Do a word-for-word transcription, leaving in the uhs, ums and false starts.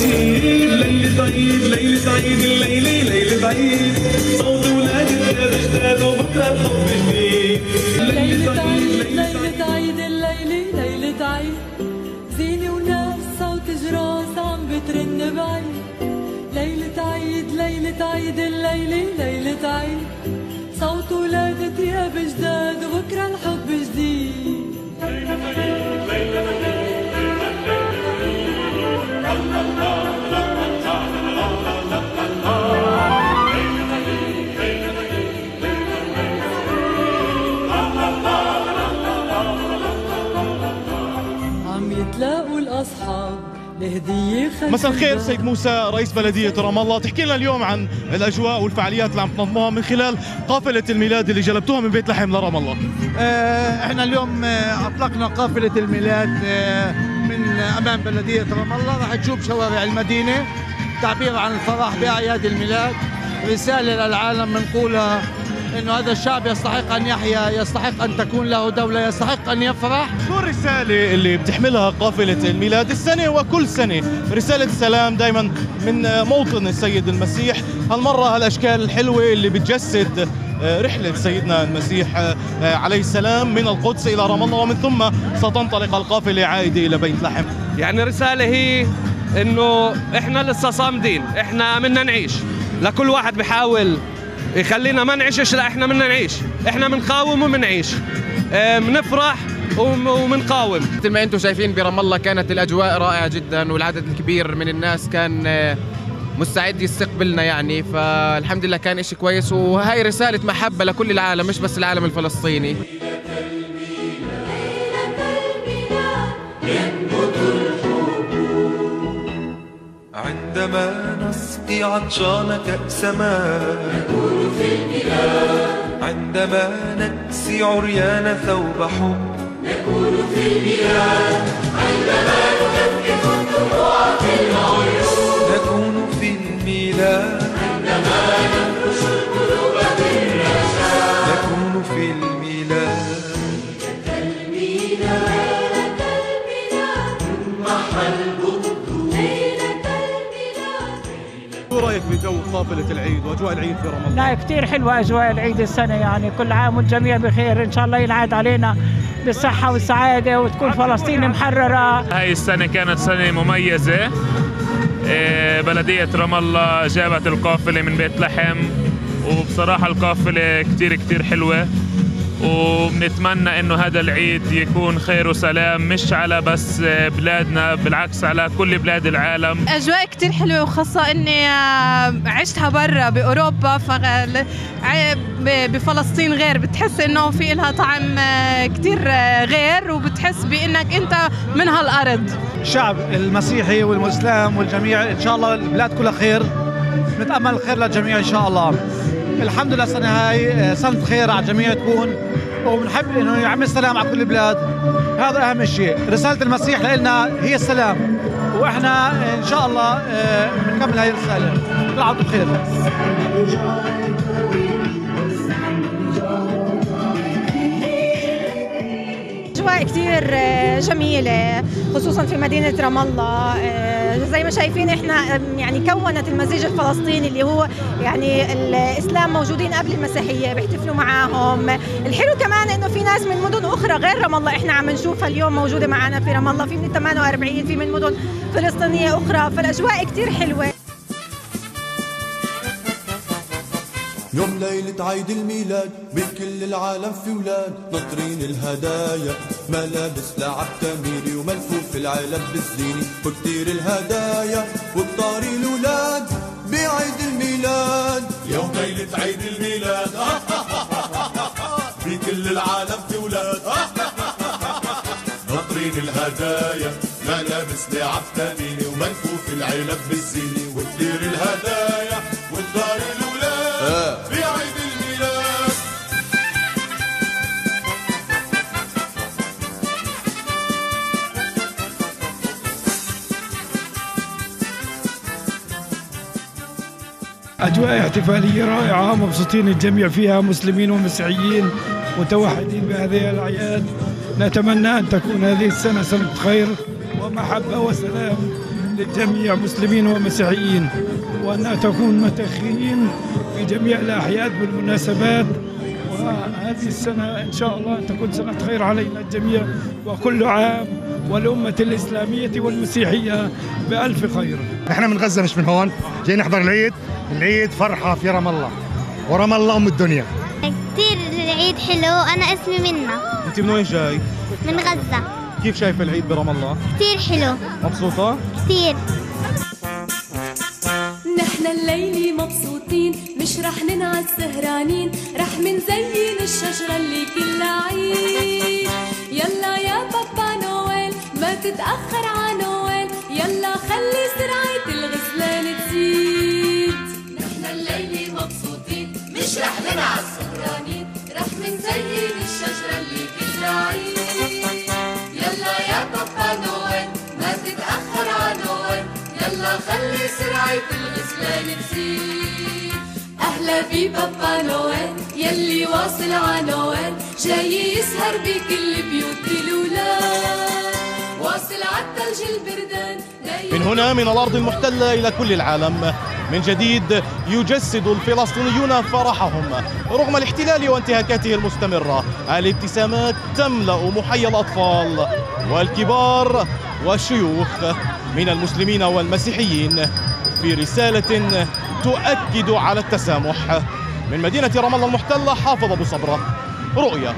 ليل سعيد ليل سعيد الليل ليل بعيد صوت ولاد الناس اشتاق وبكره الحب جديد ليل سعيد ليل سعيد الليل ليل تعيد زينة وناس صوت جراس عم بترن بعيد ليل تعيد ليل تعيد الليل ليل تعيد صوت ولاد الثياب جداد وبكره الحب جديد ليل سعيد ليل سعيد عم يتلاقوا الاصحاب لهديه خفيفه. مساء الخير سيد موسى رئيس بلديه رام الله، تحكي لنا اليوم عن الاجواء والفعاليات اللي عم تنظموها من خلال قافله الميلاد اللي جلبتوها من بيت لحم لرام الله. آه احنا اليوم آه اطلقنا قافله الميلاد آه من أمام بلدية رام الله. راح تشوف شوارع المدينة تعبير عن الفرح بأعياد الميلاد، رسالة للعالم بنقولها إنه هذا الشعب يستحق أن يحيا، يستحق أن تكون له دولة، يستحق أن يفرح. شو الرسالة اللي بتحملها قافلة الميلاد السنة وكل سنة؟ رسالة السلام دائما من موطن السيد المسيح، هالمرة هالأشكال الحلوة اللي بتجسد رحلة سيدنا المسيح عليه السلام من القدس إلى رام الله، ومن ثم ستنطلق القافلة عائدة إلى بيت لحم. يعني الرسالة هي إنه إحنا لسه صامدين، إحنا بدنا نعيش، لكل واحد بحاول يخلينا ما نعيشش، لا إحنا بدنا نعيش، إحنا بنقاوم وبنعيش، بنفرح وبنقاوم. مثل ما أنتم شايفين برام الله كانت الأجواء رائعة جدا، والعدد الكبير من الناس كان مستعد يستقبلنا، يعني فالحمد لله كان إشي كويس، وهي رسالة محبة لكل العالم مش بس العالم الفلسطيني. عندما نسقي عطشان كأس ماء نقول في الميلاد، عندما نكسي عريان ثوب حب نقول في الميلاد، عندما نكفف الدموع في العيون نكون في الميلاد، عندما نفرش القلوب بالرشاد نكون في الميلاد. ليلة الميلاد ليلة الميلاد محل قدوس ليلة الميلاد. شو رأيك بجو قافلة العيد وأجواء العيد في رام الله؟ لا كثير حلوة أجواء العيد السنة، يعني كل عام والجميع بخير، إن شاء الله ينعاد علينا بالصحة والسعادة وتكون فلسطين محررة. هاي السنة كانت سنة مميزة، بلدية رام الله جابت القافلة من بيت لحم، وبصراحة القافلة كتير كتير حلوة، وبنتمنى إنه هذا العيد يكون خير وسلام مش على بس بلادنا، بالعكس على كل بلاد العالم. أجواء كتير حلوة، وخاصة إني عشتها برا بأوروبا، فغل بفلسطين غير، بتحس إنه في إلها طعم كتير غير، وبتحس بإنك أنت من هالأرض. الشعب المسيحي والمسلم والجميع إن شاء الله البلاد كلها خير، نتأمل الخير للجميع إن شاء الله. الحمد لله السنة هاي سنة خير على الجميع تكون، وبنحب إنه يعم السلام على كل البلاد، هذا أهم شيء. رسالة المسيح لنا هي السلام، وإحنا إن شاء الله بنكمل هاي الرسالة. كل عام وأنتم بخير. أجواء كتير جميلة خصوصا في مدينة رام الله، زي ما شايفين احنا يعني كونت المزيج الفلسطيني اللي هو يعني الإسلام موجودين قبل المسيحية بيحتفلوا معاهم. الحلو كمان انه في ناس من مدن أخرى غير رام الله احنا عم نشوفها اليوم موجودة معنا في رام الله، في من ثمانية وأربعين، في من مدن فلسطينية أخرى، فالأجواء كتير حلوة. يوم ليلة عيد الميلاد من كل العالم في ولاد ناطرين الهدايا، ملابس لعب تميري وملفوف العلب بالزيني، وكتير الهدايا وبطاري الولاد بعيد الميلاد. يوم ليلة عيد الميلاد في كل العالم في ولاد ناطرين الهدايا، ملابس لعب تميري وملفوف العلب بالزيني، وكتير الهدايا وبطاري الولاد في عيد الميلاد. أجواء احتفالية رائعة، مبسوطين الجميع فيها مسلمين ومسيحيين متوحدين بهذه الأعياد، نتمنى أن تكون هذه السنة سنة خير ومحبة وسلام للجميع مسلمين ومسيحيين، وأن تكون متخيين في جميع الأحياء بالمناسبات. وهذه السنة إن شاء الله تكون سنة خير علينا الجميع، وكل عام والأمة الإسلامية والمسيحية بألف خير. إحنا من غزة مش من هون، جايين نحضر العيد. العيد فرحة في رام الله، ورام الله أم الدنيا. كثير العيد حلو، أنا اسمي منى. أنت من وين جاي؟ من غزة. كيف شايفة العيد برام الله؟ كثير حلو. مبسوطة؟ كثير. نحن الليلة مبسوطين، مش رح ننعس سهرانين، رح منزين الشجرة اللي كلها عيد. يلا يا بابا نويل ما تتأخر ع نويل، يلا خلي سرعة الغسلان تزيد. نحن الليلة مبسوطين، مش رح ننعس سهرانين، رح منزين الشجرة اللي كلها عيد. يلا يا بابا نويل ما تتأخر ع نويل، يلا خلي سرعة الغسلان تزيد. أهلا بي بابا نويل يلي واصل ع نويل، جاي يسهر بكل بيوت الولاد، واصل ع الثلج البردان. من هنا من الأرض المحتلة إلى كل العالم من جديد يجسد الفلسطينيون فرحهم رغم الاحتلال وانتهاكاته المستمرة. الابتسامات تملأ محيا الأطفال والكبار والشيوخ من المسلمين والمسيحيين في رسالة تؤكد على التسامح. من مدينة رام الله المحتلة، حافظ ابو صبرا، رؤيا.